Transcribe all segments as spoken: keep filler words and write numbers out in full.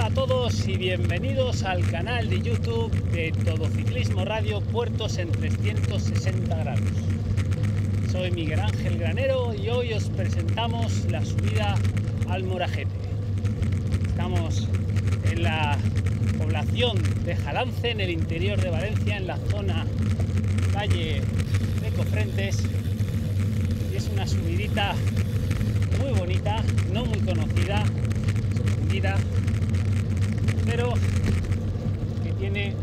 Hola a todos y bienvenidos al canal de YouTube de Todo Ciclismo Radio, Puertos en trescientos sesenta grados. Soy Miguel Ángel Granero y hoy os presentamos la subida al Moragete. Estamos en la población de Jalance, en el interior de Valencia, en la zona Valle de Cofrentes. Y es una subidita muy bonita, no muy conocida, sorprendida, pero que tiene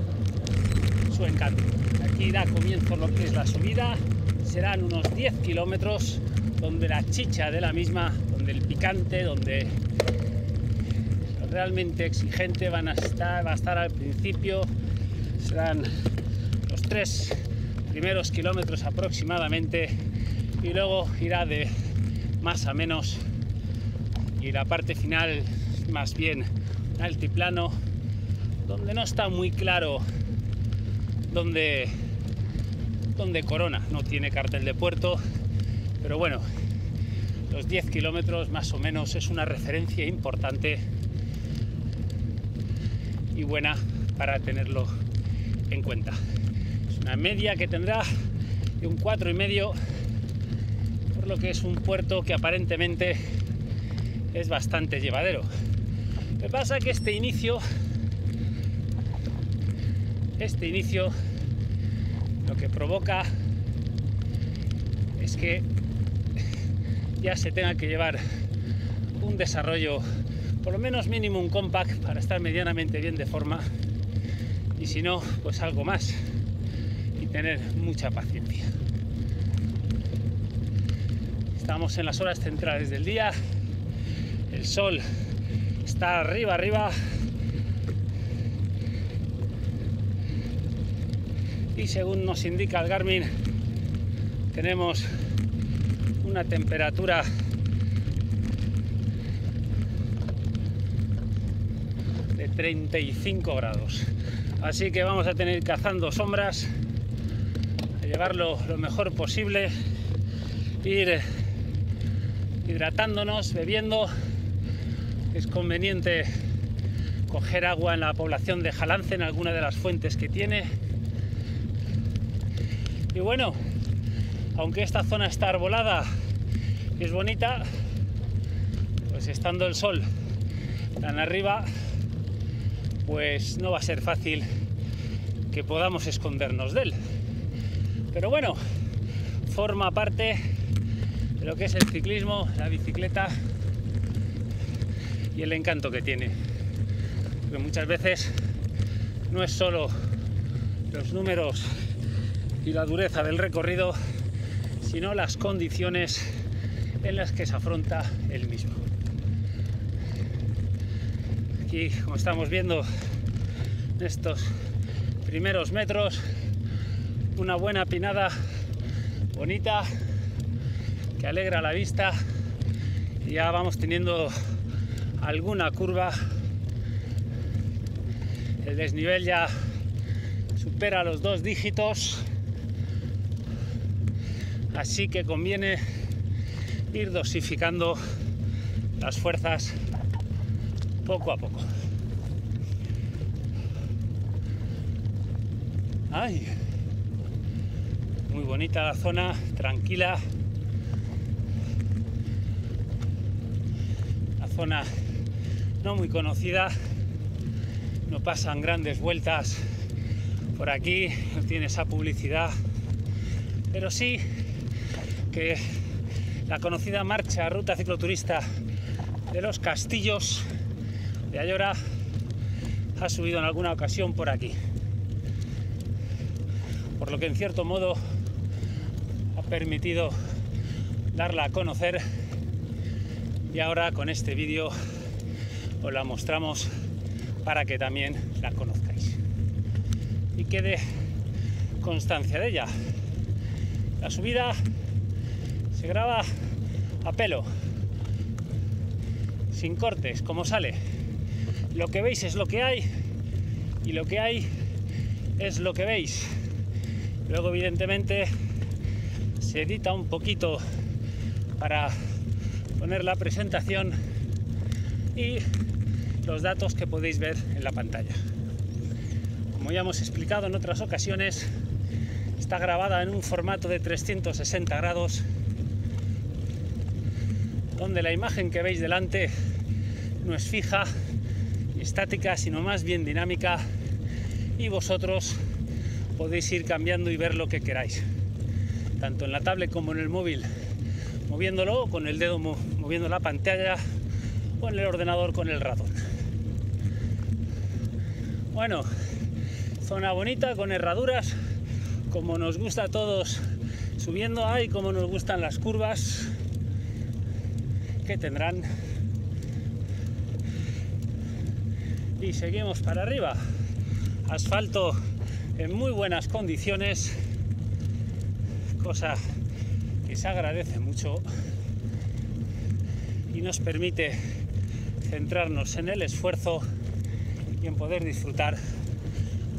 su encanto. Aquí da comienzo lo que es la subida, serán unos diez kilómetros donde la chicha de la misma, donde el picante, donde lo realmente exigente van a estar, va a estar al principio. Serán los tres primeros kilómetros aproximadamente y luego irá de más a menos, y la parte final más bien altiplano, donde no está muy claro donde donde corona, no tiene cartel de puerto, pero bueno, los diez kilómetros más o menos es una referencia importante y buena para tenerlo en cuenta. Es una media que tendrá de un cuatro y medio, por lo que es un puerto que aparentemente es bastante llevadero. Lo que pasa es que este inicio, este inicio lo que provoca es que ya se tenga que llevar un desarrollo, por lo menos mínimo un compact, para estar medianamente bien de forma, y si no, pues algo más, y tener mucha paciencia. Estamos en las horas centrales del día, el sol está arriba, arriba, y según nos indica el Garmin tenemos una temperatura de treinta y cinco grados, así que vamos a tener cazando sombras, a llevarlo lo mejor posible, ir hidratándonos, bebiendo. Es conveniente coger agua en la población de Jalance, en alguna de las fuentes que tiene. Y bueno, aunque esta zona está arbolada y es bonita, pues estando el sol tan arriba, pues no va a ser fácil que podamos escondernos de él. Pero bueno, forma parte de lo que es el ciclismo, la bicicleta, y el encanto que tiene, porque muchas veces no es solo los números y la dureza del recorrido, sino las condiciones en las que se afronta el mismo. Aquí, como estamos viendo, en estos primeros metros, una buena pinada bonita que alegra la vista, y ya vamos teniendo alguna curva. El desnivel ya supera los dos dígitos, así que conviene ir dosificando las fuerzas poco a poco. Ay, muy bonita la zona, tranquila, la zona no muy conocida, no pasan grandes vueltas por aquí, no tiene esa publicidad, pero sí que la conocida marcha, ruta cicloturista de los Castillos de Ayora, ha subido en alguna ocasión por aquí, por lo que en cierto modo ha permitido darla a conocer, y ahora con este vídeo os la mostramos para que también la conozcáis y quede constancia de ella. La subida se graba a pelo, sin cortes, como sale. Lo que veis es lo que hay y lo que hay es lo que veis. Luego evidentemente se edita un poquito para poner la presentación y los datos que podéis ver en la pantalla. Como ya hemos explicado en otras ocasiones, está grabada en un formato de trescientos sesenta grados, donde la imagen que veis delante no es fija ni estática, sino más bien dinámica, y vosotros podéis ir cambiando y ver lo que queráis, tanto en la tablet como en el móvil, moviéndolo o con el dedo moviendo la pantalla, o en el ordenador con el ratón. Bueno, zona bonita con herraduras, como nos gusta a todos subiendo, ahí como nos gustan las curvas, que tendrán. Y seguimos para arriba. Asfalto en muy buenas condiciones, cosa que se agradece mucho y nos permite centrarnos en el esfuerzo y en poder disfrutar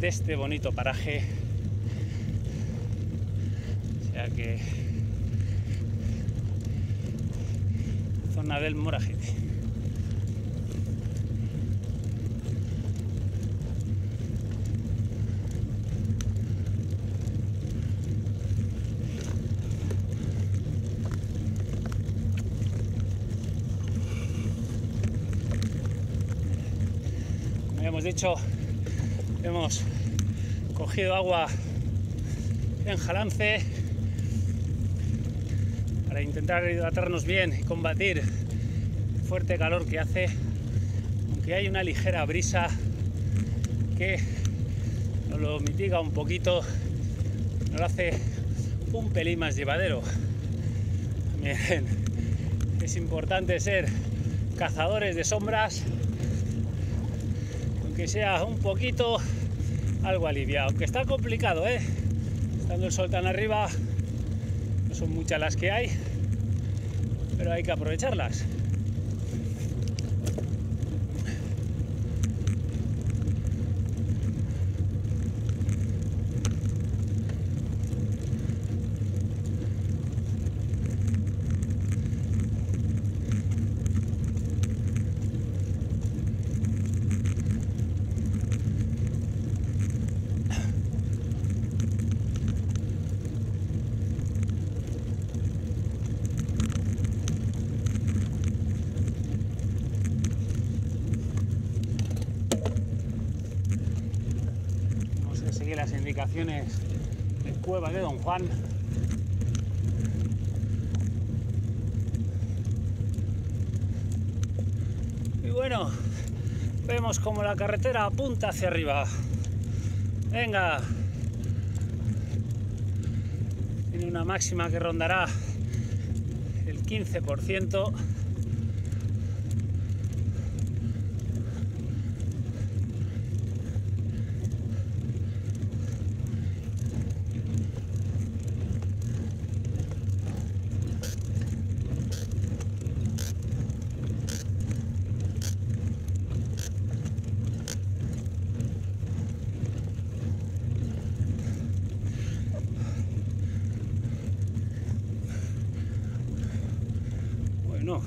de este bonito paraje. O sea que zona del Moragete. De hecho, hemos cogido agua en Jalance para intentar hidratarnos bien y combatir el fuerte calor que hace, aunque hay una ligera brisa que nos lo mitiga un poquito, nos lo hace un pelín más llevadero. También es importante ser cazadores de sombras, que sea un poquito algo aliviado, aunque está complicado, ¿eh? Estando el sol tan arriba, no son muchas las que hay, pero hay que aprovecharlas. Las indicaciones de Cueva de Don Juan. Y bueno, vemos como la carretera apunta hacia arriba. Venga, tiene una máxima que rondará el quince por ciento. No.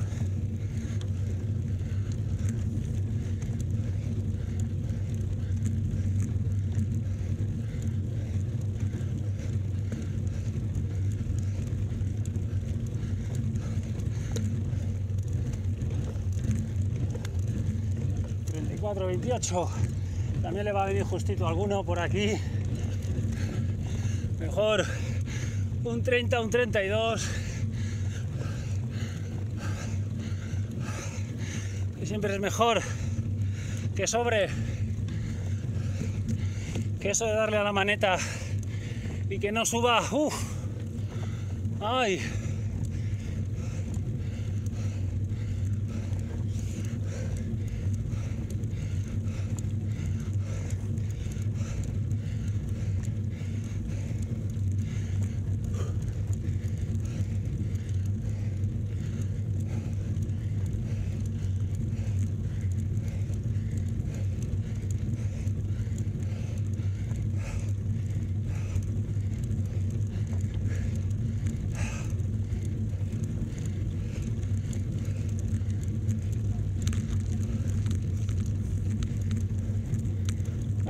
treinta y cuatro veintiocho. También le va a venir justito alguno por aquí. Mejor un treinta, un treinta y dos. Siempre es mejor que sobre, que eso de darle a la maneta y que no suba. ¡Uf! ¡Ay!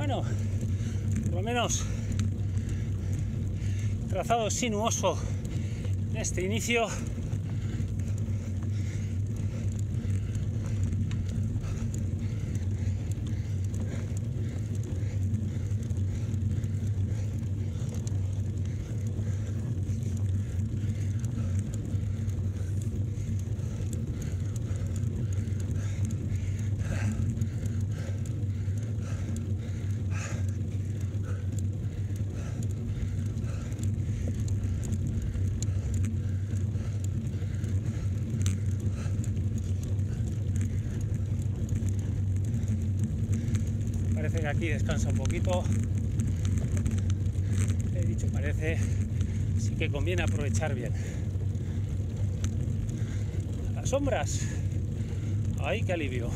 Bueno, por lo menos trazado sinuoso en este inicio. Parece que aquí descansa un poquito, he dicho parece, así que conviene aprovechar bien. Las sombras, ¡ay, qué alivio!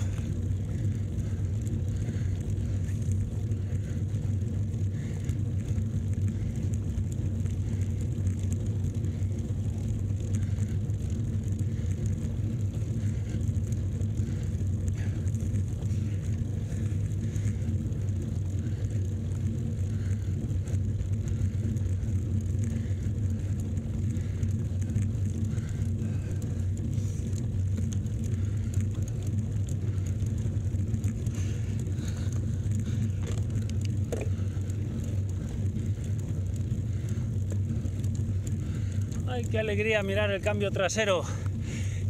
¡Ay, qué alegría mirar el cambio trasero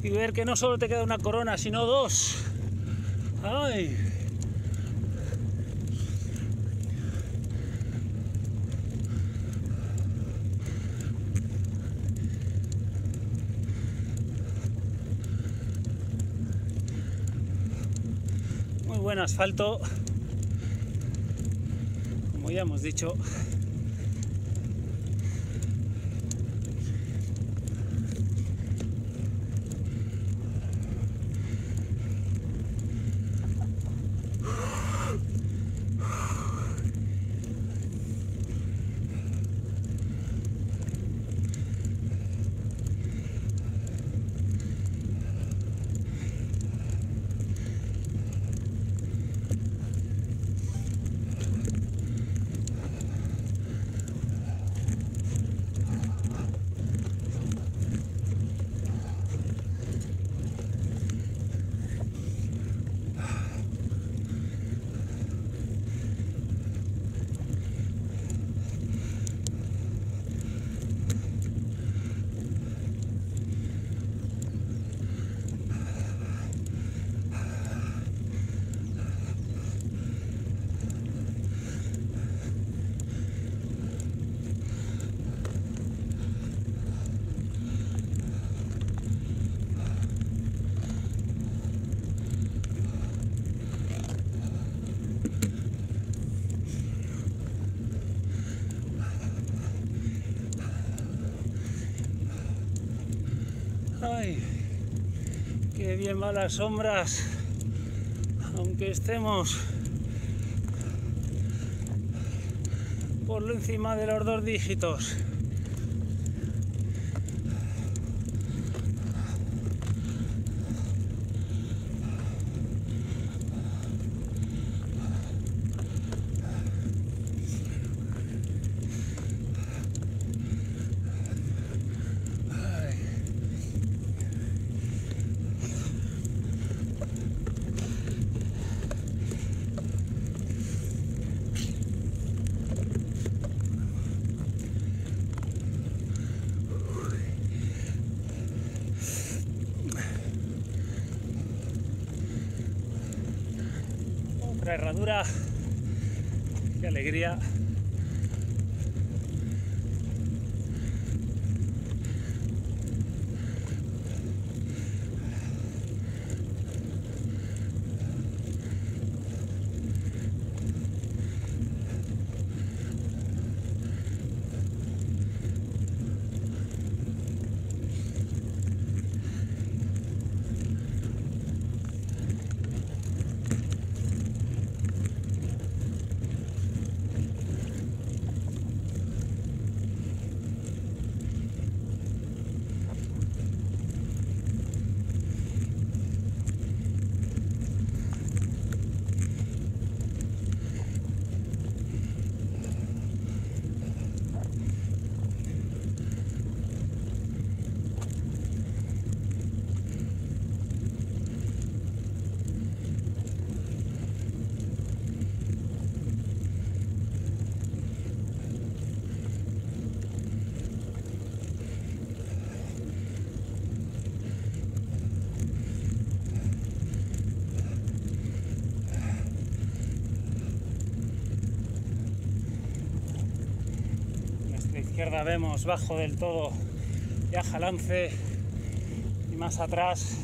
y ver que no solo te queda una corona, sino dos! ¡Ay! Muy buen asfalto, como ya hemos dicho. Ay, qué bien van las sombras, aunque estemos por encima de los dos dígitos. Otra herradura, qué alegría. izquierda vemos bajo del todo ya Jalance y más atrás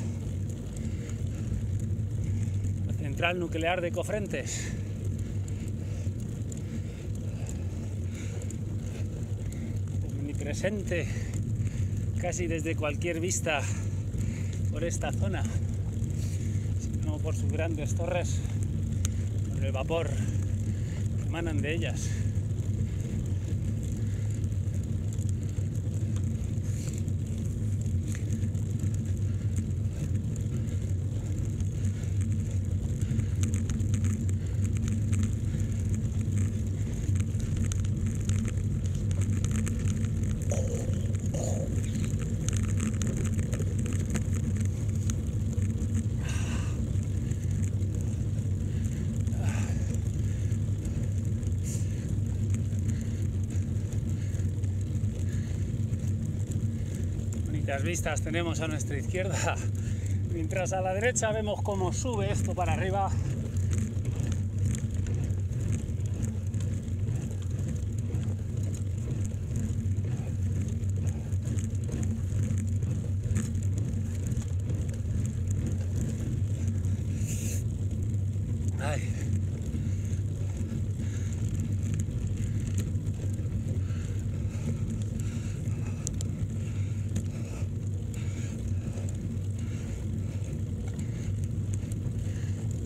la central nuclear de Cofrentes. Omnipresente casi desde cualquier vista por esta zona, sino por sus grandes torres, por el vapor que emanan de ellas. Vistas tenemos a nuestra izquierda, mientras a la derecha vemos cómo sube esto para arriba.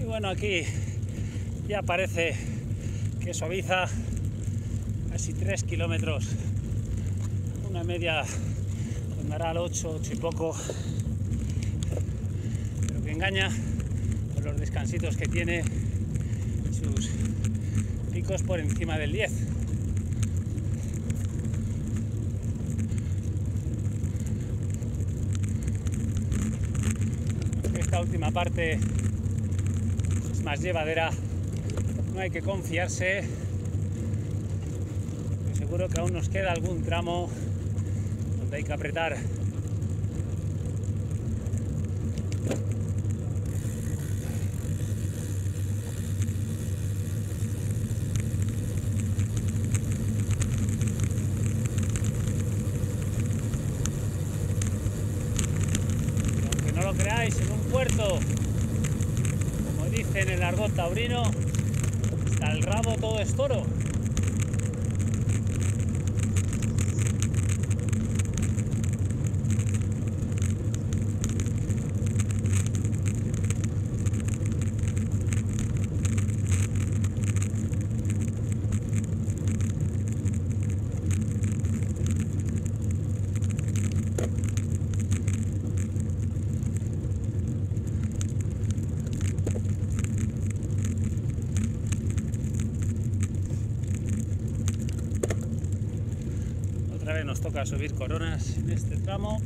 Bueno, aquí ya parece que suaviza, casi tres kilómetros, una media andará al ocho, ocho y poco, pero que engaña por los descansitos que tiene y sus picos por encima del diez. Esta última parte más llevadera, no hay que confiarse, seguro que aún nos queda algún tramo donde hay que apretar. Y aunque no lo creáis, en un puerto en el argot taurino, hasta el rabo todo es toro. Nos toca subir coronas en este tramo.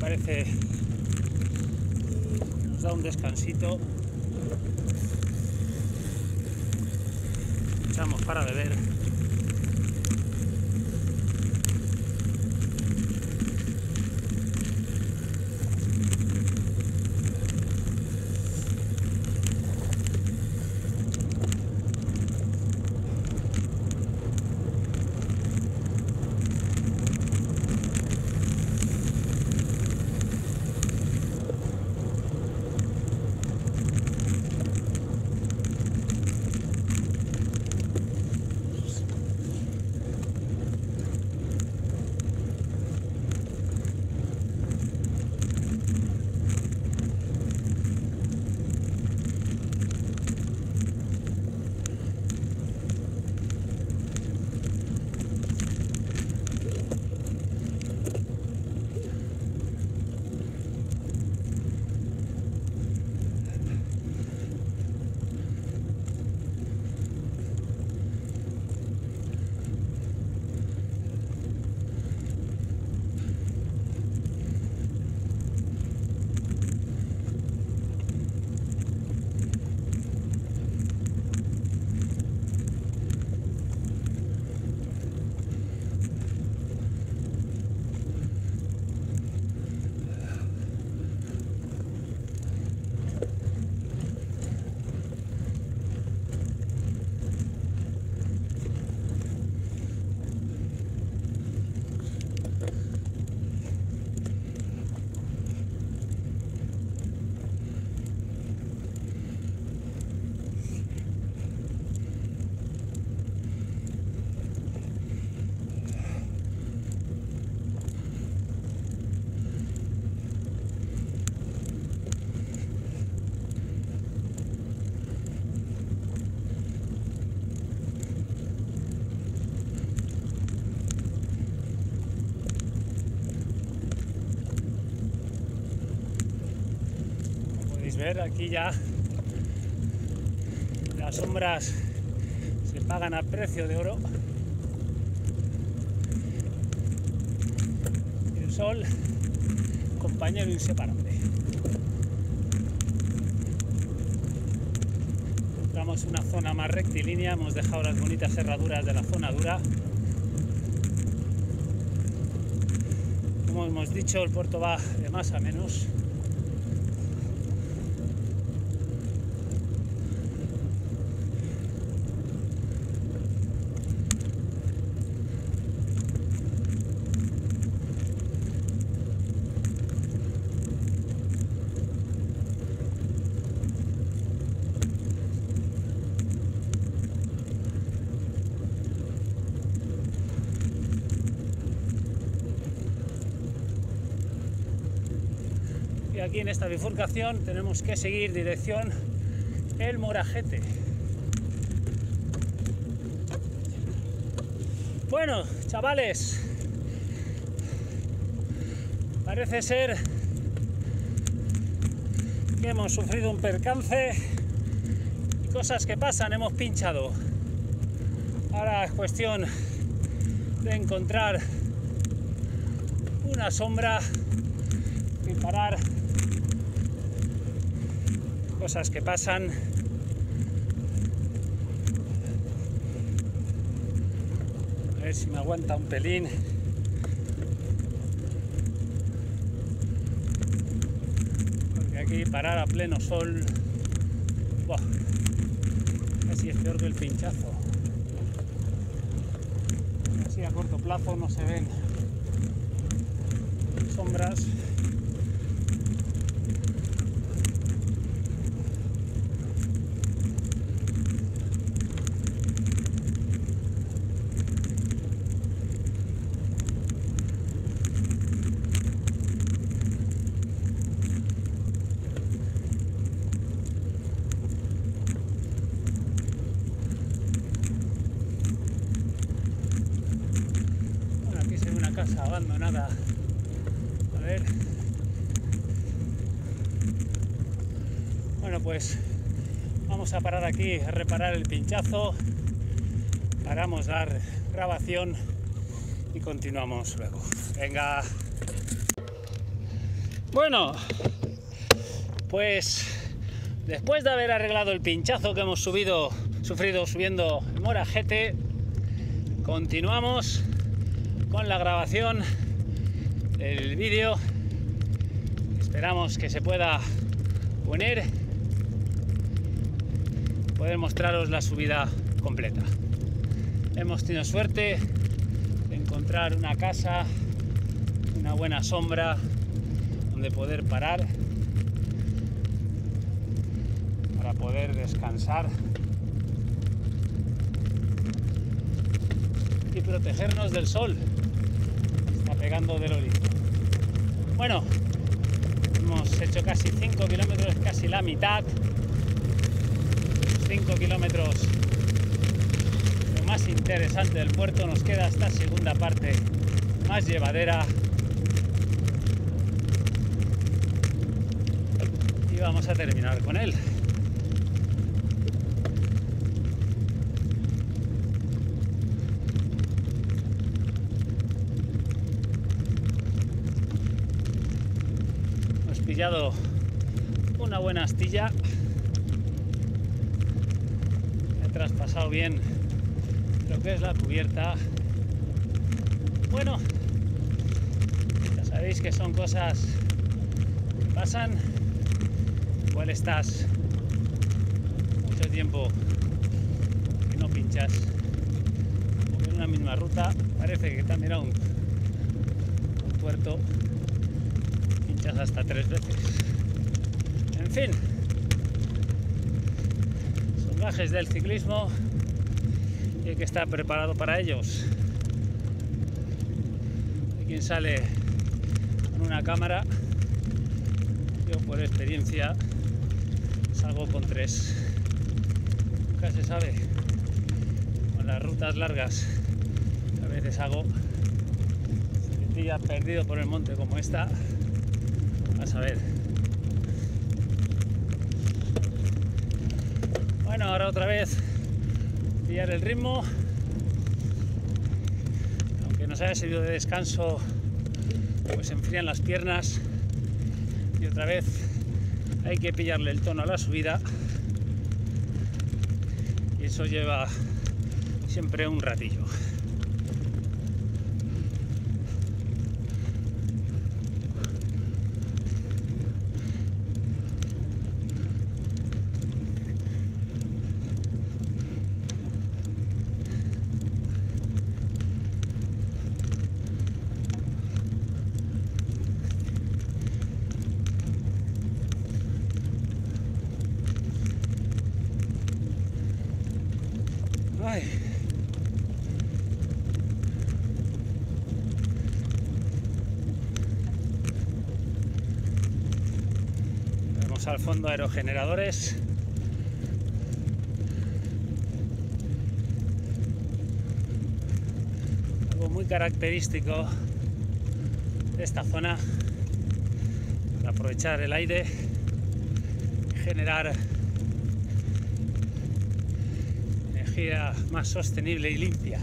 Parece que nos da un descansito, echamos para beber. ver, aquí ya las sombras se pagan a precio de oro. El sol, compañero inseparable. Encontramos una zona más rectilínea, hemos dejado las bonitas herraduras de la zona dura. Como hemos dicho, el puerto va de más a menos. Aquí en esta bifurcación tenemos que seguir dirección El Moragete. Bueno, chavales, parece ser que hemos sufrido un percance y cosas que pasan, hemos pinchado. Ahora es cuestión de encontrar una sombra y parar. Cosas que pasan. A ver si me aguanta un pelín. Porque aquí parar a pleno sol. Buah, casi es peor que el pinchazo. Así a corto plazo no se ven sombras. Abandonada. A ver. Bueno, pues vamos a parar aquí a reparar el pinchazo. Paramos la grabación y continuamos luego. Venga. Bueno, pues después de haber arreglado el pinchazo que hemos subido, sufrido subiendo el Moragete, continuamos con la grabación del vídeo. Esperamos que se pueda unir, poder mostraros la subida completa. Hemos tenido suerte de encontrar una casa, una buena sombra donde poder parar para poder descansar y protegernos del sol. Pegando del horizonte. Bueno, hemos hecho casi cinco kilómetros, casi la mitad. cinco kilómetros, lo más interesante del puerto. Nos queda esta segunda parte más llevadera. Y vamos a terminar con él. Pillado una buena astilla, he traspasado bien lo que es la cubierta. Bueno, ya sabéis que son cosas que pasan. Igual estás mucho tiempo que no pinchas, porque en una misma ruta parece que también era un, un puerto hasta tres veces. En fin, son gajes del ciclismo y hay que estar preparado para ellos. Hay quien sale con una cámara, yo por experiencia salgo con tres. Nunca se sabe, con las rutas largas que a veces hago, perdido por el monte como esta. A saber, Bueno, ahora otra vez pillar el ritmo, aunque nos haya sido de descanso, pues enfrían las piernas y otra vez hay que pillarle el tono a la subida, y eso lleva siempre un ratillo. Al fondo aerogeneradores, algo muy característico de esta zona, para aprovechar el aire y generar energía más sostenible y limpia.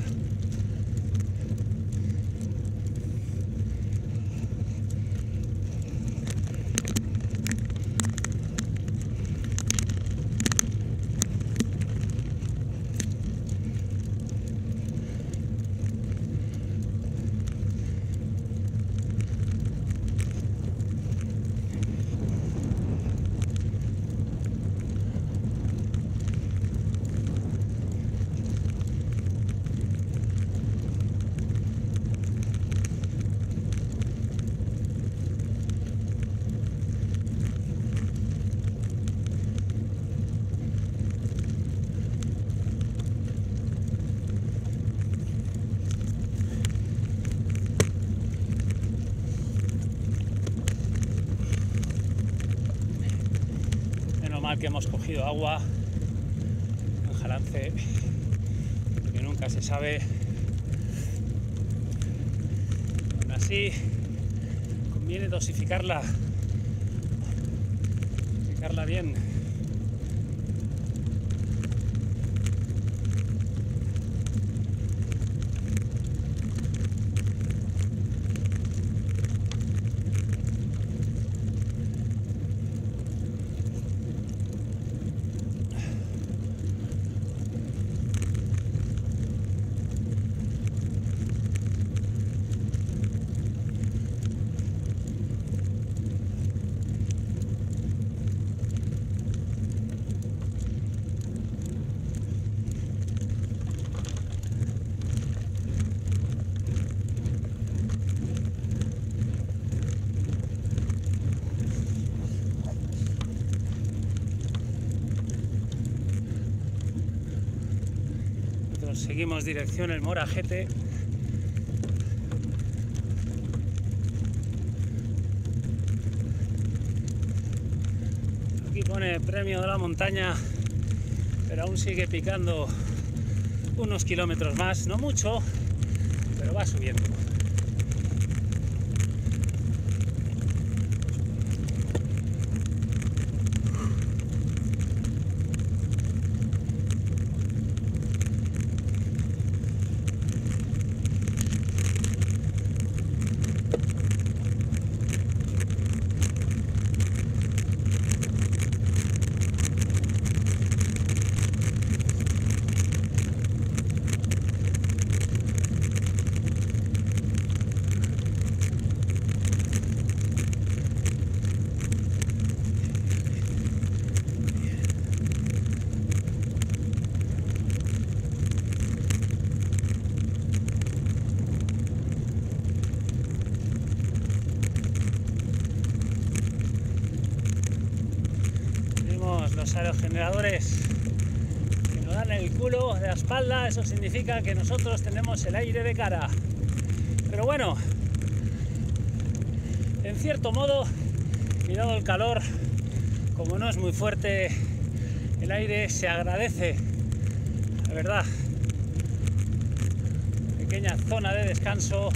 Que hemos cogido agua en Jalance, porque nunca se sabe. Aún así, conviene dosificarla, dosificarla bien. Seguimos dirección El Moragete. Aquí pone premio de la montaña, pero aún sigue picando unos kilómetros más, no mucho, pero va subiendo. Aerogeneradores que nos dan el culo de la espalda, eso significa que nosotros tenemos el aire de cara, pero bueno, en cierto modo, mirado el calor, como no es muy fuerte, el aire se agradece, la verdad. Pequeña zona de descanso.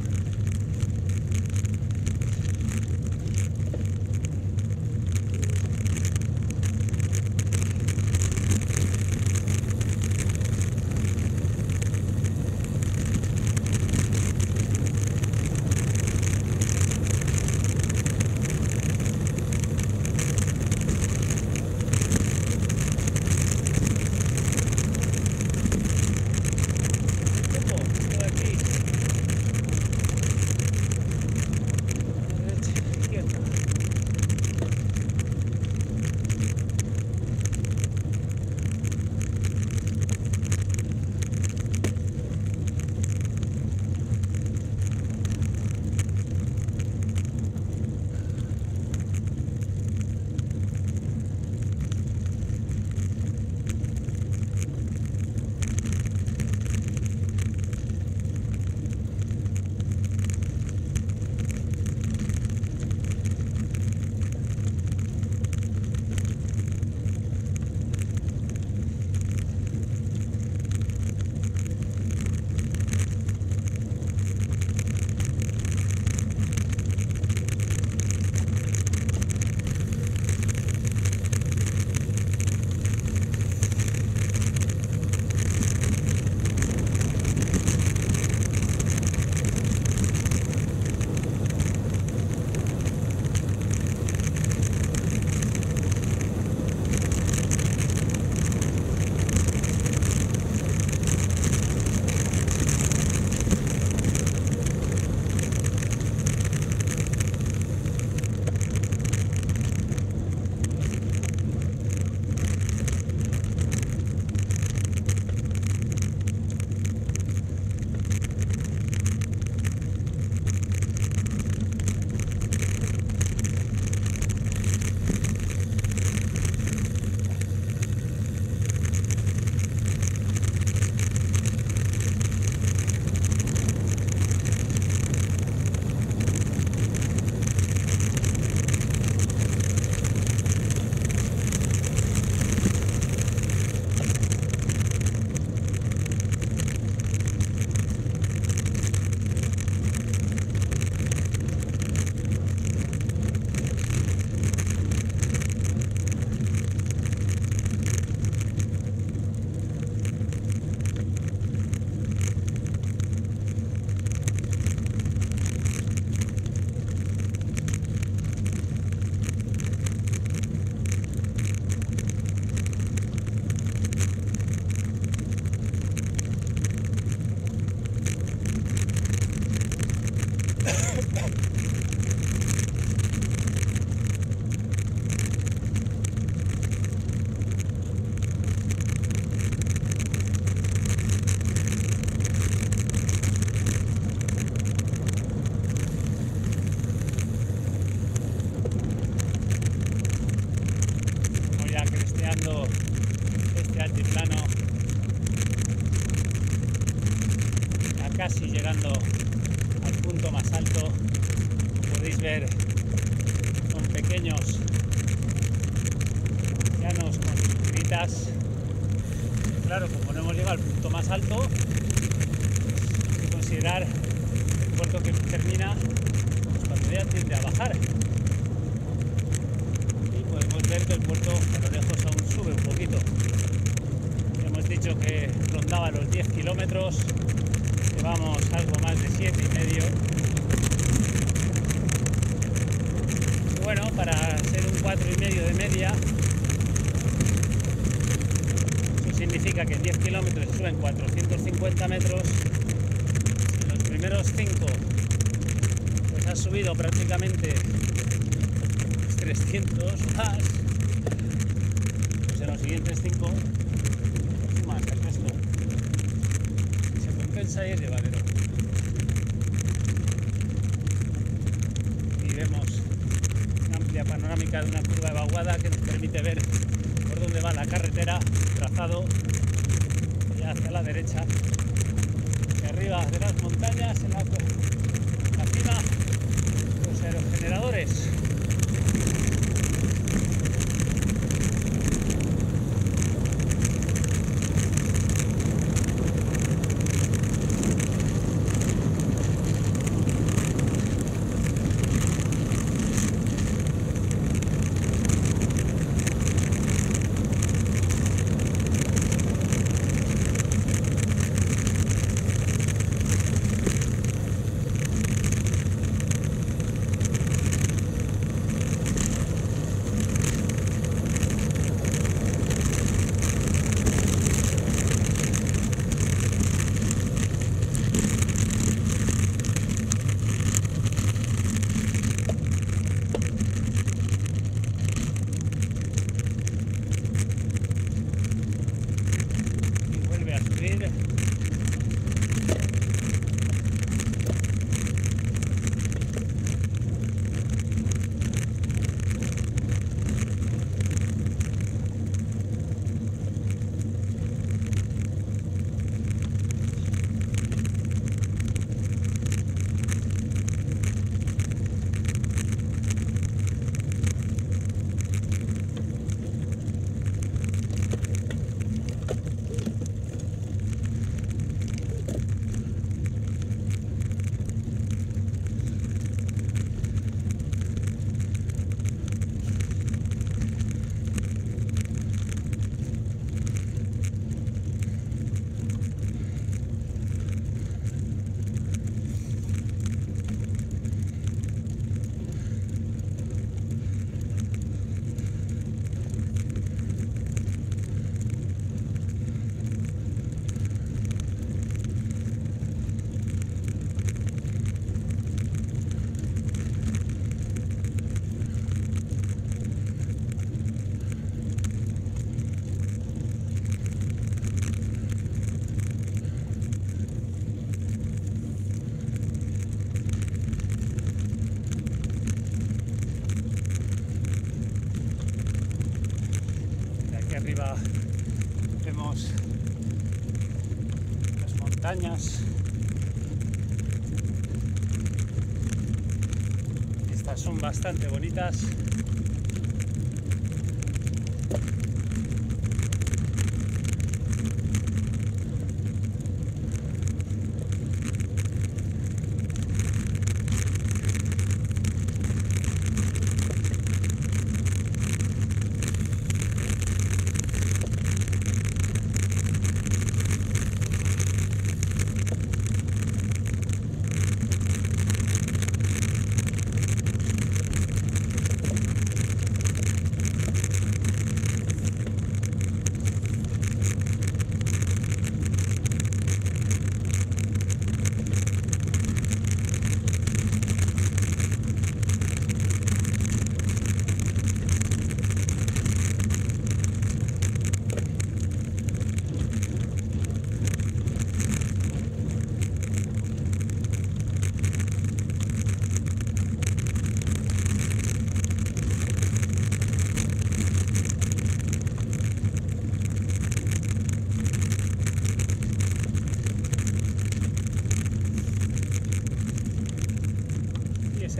Estas son bastante bonitas.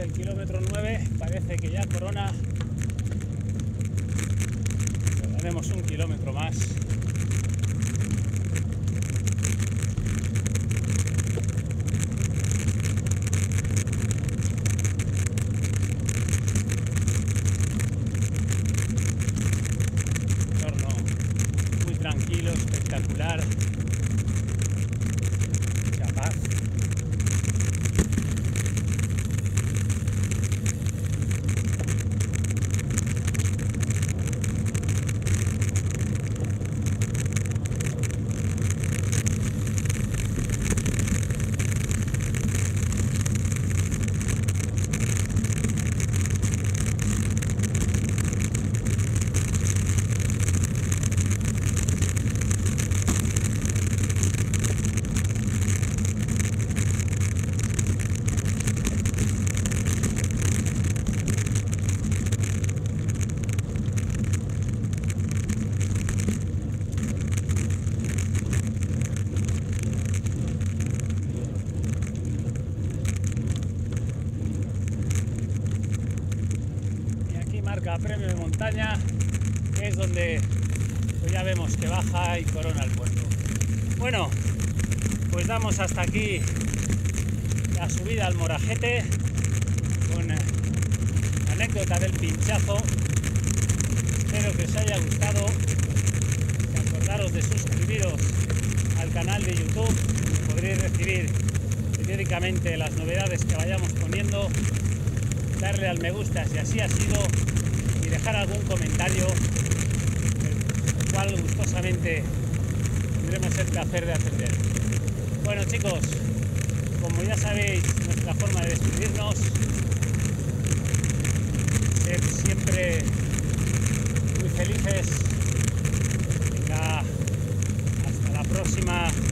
el kilómetro nueve, parece que ya corona. Tenemos un kilómetro más. Torno muy tranquilo, espectacular. Premio de montaña, que es donde ya vemos que baja y corona el puerto. Bueno, pues damos hasta aquí la subida al Moragete con la anécdota del pinchazo. Espero que os haya gustado. Acordaros de suscribiros al canal de YouTube, donde podréis recibir periódicamente las novedades que vayamos poniendo, darle al me gusta si así ha sido, dejar algún comentario, el cual gustosamente tendremos el placer de atender. Bueno chicos, como ya sabéis, nuestra forma de despedirnos es siempre muy felices. Venga, hasta la próxima.